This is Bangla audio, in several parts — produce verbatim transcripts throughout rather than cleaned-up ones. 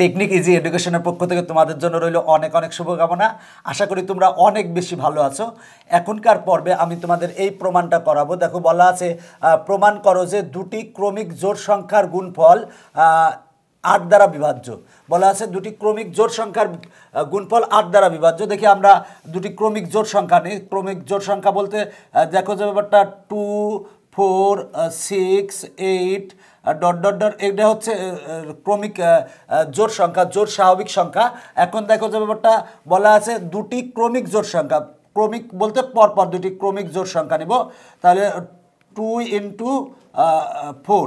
টেকনিক ইজি এডুকেশনের পক্ষ থেকে তোমাদের জন্য রইল অনেক অনেক শুভকামনা। আশা করি তোমরা অনেক বেশি ভালো আছো। এখনকার পর্বে আমি তোমাদের এই প্রমাণটা করাবো। দেখো বলা আছে প্রমাণ করো যে দুটি ক্রমিক জোড় সংখ্যার গুণফল আট দ্বারা বিভাজ্য। বলা আছে দুটি ক্রমিক জোড় সংখ্যার গুণফল আট দ্বারা বিভাজ্য। দেখি আমরা দুটি ক্রমিক জোড় সংখ্যা নিই। ক্রমিক জোড় সংখ্যা বলতে দেখো যে ব্যাপারটা two four six eight dot dot dot এটা হচ্ছে ক্রমিক জোড় সংখ্যা, জোড় স্বাভাবিক সংখ্যা। এখন দেখো যে ব্যাপারটা বলা আছে দুটি ক্রমিক জোড় সংখ্যা, ক্রমিক বলতে পরপর দুটি ক্রমিক জোড় সংখ্যা নিব। তাহলে টু ইন্টু ফোর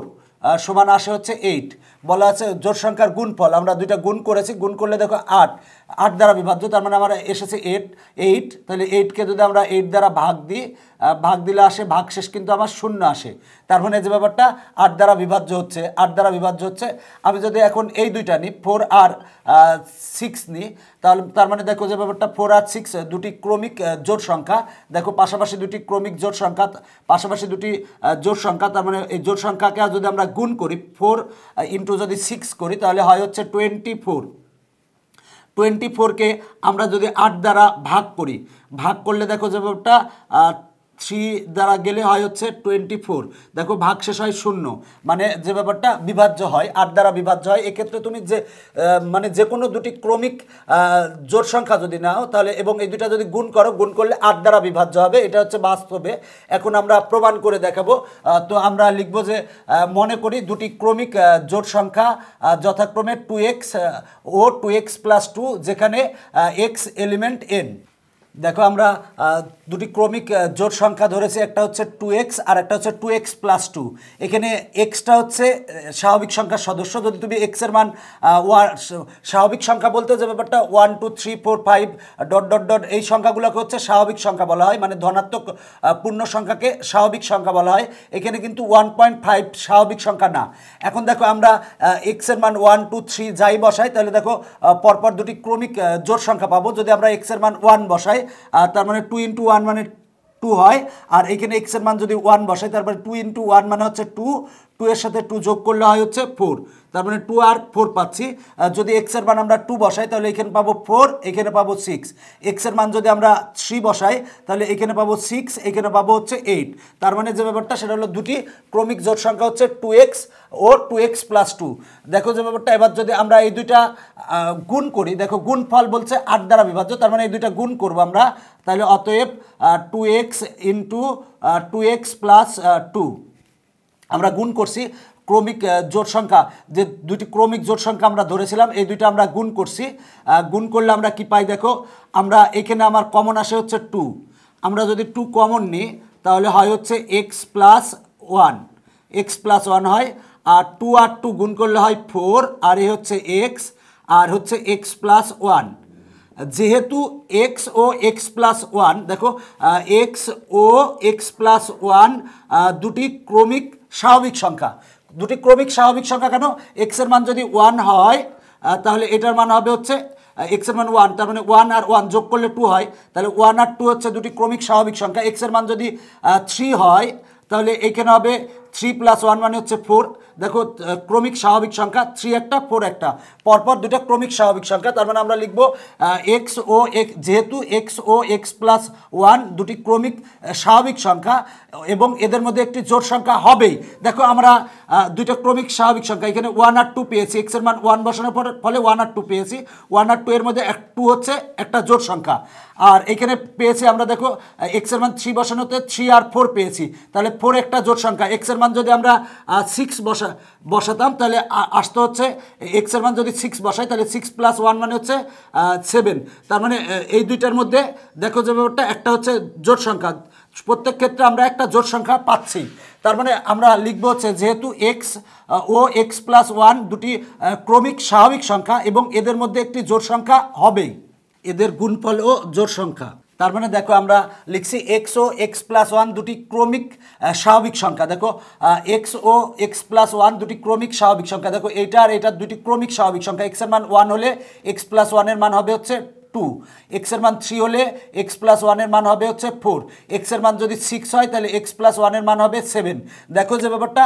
সমান আসে হচ্ছে এইট। বলা আছে জোড় সংখ্যার গুণফল, আমরা দুইটা গুণ করেছি, গুণ করলে দেখো আট, আট দ্বারা বিভাজ্য, তার মানে আমরা এসেছে এইট এইট। তাহলে এইটকে যদি আমরা এইট দ্বারা ভাগ দিই, ভাগ দিলে আসে ভাগশেষ কিন্তু আমার শূন্য আসে, তার মানে যে ব্যাপারটা আট দ্বারা বিভাজ্য হচ্ছে, আট দ্বারা বিভাজ্য হচ্ছে। আমি যদি এখন এই দুইটা নিই, ফোর আর সিক্স নিই, তাহলে তার মানে দেখো যে ব্যাপারটা ফোর আর সিক্স দুটি ক্রমিক জোড় সংখ্যা। দেখো পাশাপাশি দুটি ক্রমিক জোড় সংখ্যা, পাশাপাশি দুটি জোড় সংখ্যা, তার মানে এই জোড় সংখ্যাকে যদি আমরা গুণ করি, ফোর ইন্টু যদি সিক্স করি তাহলে হয় হচ্ছে টোয়েন্টি ফোর। টোয়েন্টি ফোরকে আমরা যদি আট দ্বারা ভাগ করি, ভাগ করলে দেখো যে ব্যাপারটা থ্রি দ্বারা গেলে হয় হচ্ছে টোয়েন্টি ফোর। দেখো ভাগ শেষ হয় শূন্য, মানে যে ব্যাপারটা বিভাজ্য হয়, আট দ্বারা বিভাজ্য হয়। এক্ষেত্রে তুমি যে মানে যে কোনো দুটি ক্রমিক জোড় সংখ্যা যদি নাও তাহলে এবং এই দুটা যদি গুণ করো, গুণ করলে আট দ্বারা বিভাজ্য হবে, এটা হচ্ছে বাস্তবে। এখন আমরা প্রমাণ করে দেখাবো। তো আমরা লিখব যে মনে করি দুটি ক্রমিক জোড় সংখ্যা যথাক্রমে টু এক্স ও টু এক্স প্লাস টু, যেখানে এক্স এলিমেন্ট এন। দেখো আমরা দুটি ক্রমিক জোড় সংখ্যা ধরেছি, একটা হচ্ছে টু এক্স আর একটা হচ্ছে টু এক্স প্লাস টু। এখানে এক্সটা হচ্ছে স্বাভাবিক সংখ্যার সদস্য। যদি তুমি এক্সের মান ওয়ান, স্বাভাবিক সংখ্যা বলতে যে ব্যাপারটা one two three four five dot dot dot এই সংখ্যাগুলোকে হচ্ছে স্বাভাবিক সংখ্যা বলা হয়, মানে ধনাত্মক পূর্ণ সংখ্যাকে স্বাভাবিক সংখ্যা বলা হয়। এখানে কিন্তু ওয়ান পয়েন্ট ফাইভ স্বাভাবিক সংখ্যা না। এখন দেখো আমরা এক্সের মান ওয়ান টু থ্রি যাই বসাই তাহলে দেখো পরপর দুটি ক্রমিক জোড় সংখ্যা পাবো। যদি আমরা এক্সের মান ওয়ান বসাই আর তার মানে টু ইন্টু ওয়ান মানে টু হয়, আর এখানে এক্সের মান যদি ওয়ান বসাই তারপরে টু ইন্টু ওয়ান মানে হচ্ছে টু, টু এর সাথে টু যোগ করলে হয় হচ্ছে ফোর, তার মানে টু আর ফোর পাচ্ছি। যদি এক্সের মান আমরা টু বসাই তাহলে এখানে পাবো ফোর, এখানে পাবো সিক্স। এক্সের মান যদি আমরা থ্রি বসাই তাহলে এখানে পাবো সিক্স, এখানে পাবো হচ্ছে এইট। তার মানে যে ব্যাপারটা সেটা হলো দুটি ক্রমিক জোড় সংখ্যা হচ্ছে টু এক্স ও টু এক্স প্লাস টু। দেখো যে ব্যাপারটা এবার যদি আমরা এই দুইটা গুণ করি, দেখো গুণফল বলছে আট দ্বারা বিভাজ্য, তার মানে এই দুইটা গুণ করবো আমরা। তাহলে অতএব two x into two x plus two, আমরা গুণ করছি ক্রমিক জোড় সংখ্যা, যে দুটি ক্রমিক জোড় সংখ্যা আমরা ধরেছিলাম এই দুইটা আমরা গুণ করছি। গুণ করলে আমরা কি পাই, দেখো আমরা এখানে আমার কমন আসে হচ্ছে টু। আমরা যদি টু কমন নিই তাহলে হয় হচ্ছে x plus one, x plus one হয়। আর টু আর টু গুণ করলে হয় ফোর, আর এ হচ্ছে এক্স আর হচ্ছে এক্স প্লাস ওয়ান। যেহেতু এক্স ও এক্স প্লাস ওয়ান, দেখো এক্স ও এক্স প্লাস ওয়ান দুটি ক্রমিক স্বাভাবিক সংখ্যা, দুটি ক্রমিক স্বাভাবিক সংখ্যা। কেন এক্সের মান যদি ওয়ান হয় তাহলে এটার মান হবে হচ্ছে এক্সের মান ওয়ান, তার মানে ওয়ান আর ওয়ান যোগ করলে টু হয়, তাহলে ওয়ান আর টু হচ্ছে দুটি ক্রমিক স্বাভাবিক সংখ্যা। এক্সের মান যদি থ্রি হয় তাহলে এখানে হবে থ্রি প্লাস ওয়ান মানে হচ্ছে ফোর। দেখো ক্রমিক স্বাভাবিক সংখ্যা থ্রি একটা ফোর একটা, পরপর দুটা ক্রমিক স্বাভাবিক সংখ্যা, তার মানে আমরা লিখবো এক্স ও এক্স, যেহেতু এক্স ও এক্স প্লাস ওয়ান দুটি ক্রমিক স্বাভাবিক সংখ্যা এবং এদের মধ্যে একটি জোড় সংখ্যা হবেই। দেখো আমরা দুইটা ক্রমিক স্বাভাবিক সংখ্যা, এখানে ওয়ান আর টু পেয়েছি, এক্সের মান ওয়ান বসানোর ফলে ওয়ান আর টু পেয়েছি, ওয়ান আর টু এর মধ্যে এক টু হচ্ছে একটা জোড় সংখ্যা। আর এখানে পেয়েছি আমরা দেখো এক্সের মান থ্রি বসানোতে থ্রি আর ফোর পেয়েছি, তাহলে ফোর একটা জোড় সংখ্যা। এক্সের মান যদি আমরা সিক্স বসা বসাতাম তাহলে আসতে হচ্ছে, এক্সের মান যদি সিক্স বসাই তাহলে সিক্স প্লাস ওয়ান মানে হচ্ছে সেভেন, তার মানে এই দুইটার মধ্যে দেখো যে ব্যাপারটা একটা হচ্ছে জোড় সংখ্যা। প্রত্যেক ক্ষেত্রে আমরা একটা জোড় সংখ্যা পাচ্ছি, তার মানে আমরা লিখব হচ্ছে যেহেতু এক্স ও এক্স প্লাস ওয়ান দুটি ক্রমিক স্বাভাবিক সংখ্যা এবং এদের মধ্যে একটি জোড় সংখ্যা হবেই, এদের গুণফল ও জোড় সংখ্যা। তার মানে দেখো আমরা লিখছি এক্স ও এক্স প্লাস ওয়ান দুটি ক্রমিক স্বাভাবিক সংখ্যা। দেখো এক্স ও এক্স প্লাস ওয়ান দুটি ক্রমিক স্বাভাবিক সংখ্যা, দেখো এইটা আর এটার দুটি ক্রমিক স্বাভাবিক সংখ্যা। এক্সের মান ওয়ান হলে এক্স প্লাস ওয়ানের মান হবে হচ্ছে टू एक्स एर मान थ्री होले एक्स प्लस वन एर मान होबे होच्छे फोर एक्स एर मान जोदि सिक्स हय ताहले एक्स प्लस वन एर मान होबे सेवन देखो जे ব্যাপারটা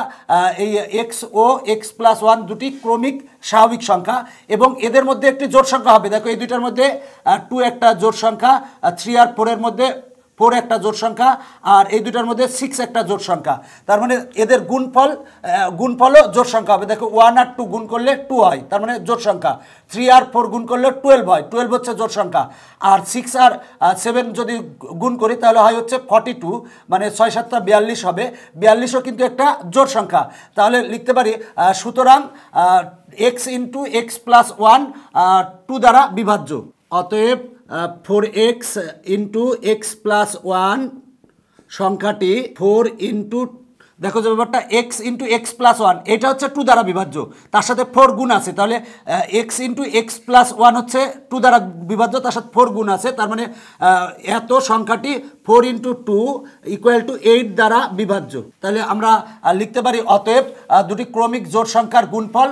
এই एक्स ও एक्स प्लस वन দুটি ক্রমিক স্বাভাবিক সংখ্যা এবং এদের মধ্যে একটি জোড় সংখ্যা হবে দেখো এই দুইটার মধ্যে টু একটা জোড় সংখ্যা थ्री আর फोर এর মধ্যে फोर एक जोड़ संख्या और ये दुटार मध्य सिक्स एक जोड़ संख्या तार माने एदेर गुणफल गुणफलो जोड़ संख्या हबे देखो वन और टू गुण कर ले टू हय तार माने जोड़ संख्या थ्री और फोर गुण कर ले टुएल्व हय टुएल्व हच्छे जोड़ संख्या और सिक्स और सेवन जदि गुण करी ताहले हय हच्छे फोर्टी टू माने छय सात बयाल्लिश हबे बयाल्लिशओ किन्तु एकटा जोड़ संख्या ताहले लिखते पारी सूतरां x into x plus one two द्वारा विभाज्य अतएव four x into x plus one संख्याटी फोर इंटू देखो जो ব্যাপারটা x into x plus one এটা হচ্ছে टू দ্বারা বিভাজ্য তার সাথে फोर গুণ আছে তাহলে x into x plus one হচ্ছে टू দ্বারা বিভাজ্য তার সাথে फोर গুণ আছে তার মানে এত সংখ্যাটি four into two equal to eight দ্বারা বিভাজ্য তাহলে আমরা লিখতে পারি অতএব দুটি ক্রমিক জোড় সংখ্যার গুণফল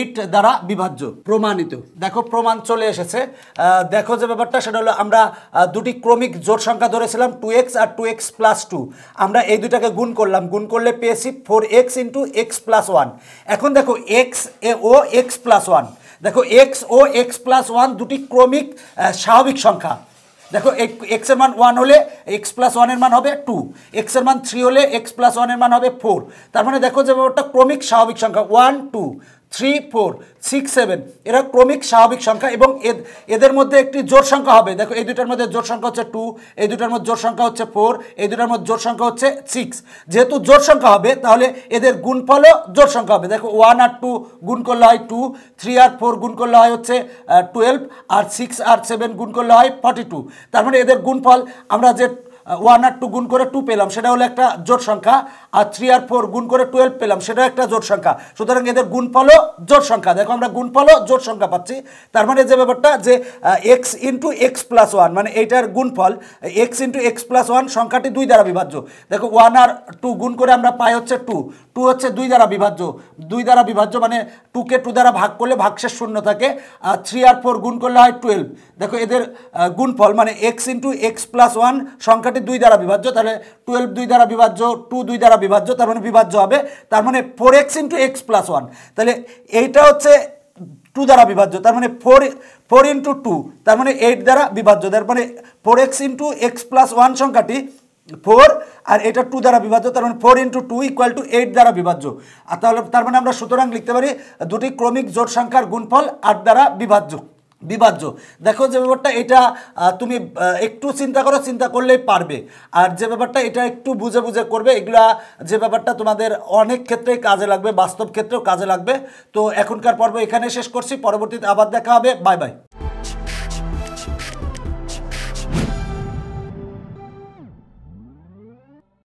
एट দ্বারা বিভাজ্য প্রমাণিত দেখো প্রমাণ চলে এসেছে দেখো যে ব্যাপারটা সেটা হলো আমরা দুটি ক্রমিক জোড় সংখ্যা ধরেছিলাম टू एक्स আর टू एक्स প্লাস टू আমরা এই দুটাকে গুণ করলাম गुण कर ले पेसी four x into x plus one एखन देखो एक्स ए ओ एक्स प्लस वन देखो एक्स ओ एक्स प्लस वन दुटी क्रमिक स्वाभाविक संख्या देखो एक्सर मान वन होले एक्स प्लस वन एर मान होबे टू एक्सर मान थ्री होले एक्स प्लस वन एर मान होबे फोर तार माने देखो जे ब्यापारटा क्रमिक स्वाभाविक संख्या one two three four six seven एरा क्रमिक स्वाभाविक संख्या एवं एर मध्य एक जोड़ संख्या है देखो ये दुटार मध्य जोड़ संख्या हे टू ए दुटार मध्य जोड़ संख्या हे फोर ए दुटार मध्य जोड़ संख्या हे सिक्स जेहेतु जोड़ संख्या है ताहले एर गुणफलो जोड़ संख्या है देखो वन और टू गुण कर ले टू थ्री और फोर गुण कर ले टुएल्व और सिक्स और सेवन गुण कर ले फोर्टी टू तार माने एर गुणफल आमरा जे वन और टू गुण कर टू पेलाम सेटा हलो एक जोड़ संख्या और थ्री और फोर गुण कर टुएल्व पेलाम सेटा एक जोड़ संख्या सूतरां एदेर गुणफलो जोड़ संख्या देखो आमरा गुणफलो जोड़ संख्या पाच्छि तार माने जे ब्यापारटा जे x into x plus one माने एटार गुणफल x into x plus one संख्याटी दुई द्वारा विभाज्य देखो वन और टू गुण कर आमरा पाई हच्छे टू टू हच्छे दुई द्वारा विभाज्य दुई द्वारा विभाज्य माने टू के टू द्वारा भाग करले भागशेष शून्य थाके और थ्री और फोर गुण करले हय टुएल्व देखो एदेर गुणफल माने x into x plus one संख्या दुई द्वारा विभाज्य ताहले टुएल्व दुई द्वारा विभाज्य टू दुई द्वारा विभाज्य तार माने विभाज्य हबे तार माने four x into x plus one ताहले एटा हच्छे टू द्वारा विभाज्य तार माने फोर फोर इंटू टू तार माने एट द्वारा विभाज्य तार माने four x into x plus one संख्याटी फोर और एटा टू द्वारा विभाज्य तार माने four into two equal to eight द्वारा विभाज्य तार माने आमरा सूतरां लिखते पारी दुटी क्रमिक जोड़ संख्यार गुणफल आठ द्वारा विभाज्य विभाज्य देखो जो ব্যাপারটা এটা তুমি একটু চিন্তা করো চিন্তা করলেই পারবে আর যে ব্যাপারটা এটা একটু বুঝে বুঝে করবে এগুলা যে ব্যাপারটা তোমাদের অনেক ক্ষেত্রে কাজে লাগবে বাস্তব ক্ষেত্রেও কাজে লাগবে তো এখনকার পর্ব এখানে শেষ করছি পরবর্তীতে আবার দেখা হবে বাই বাই।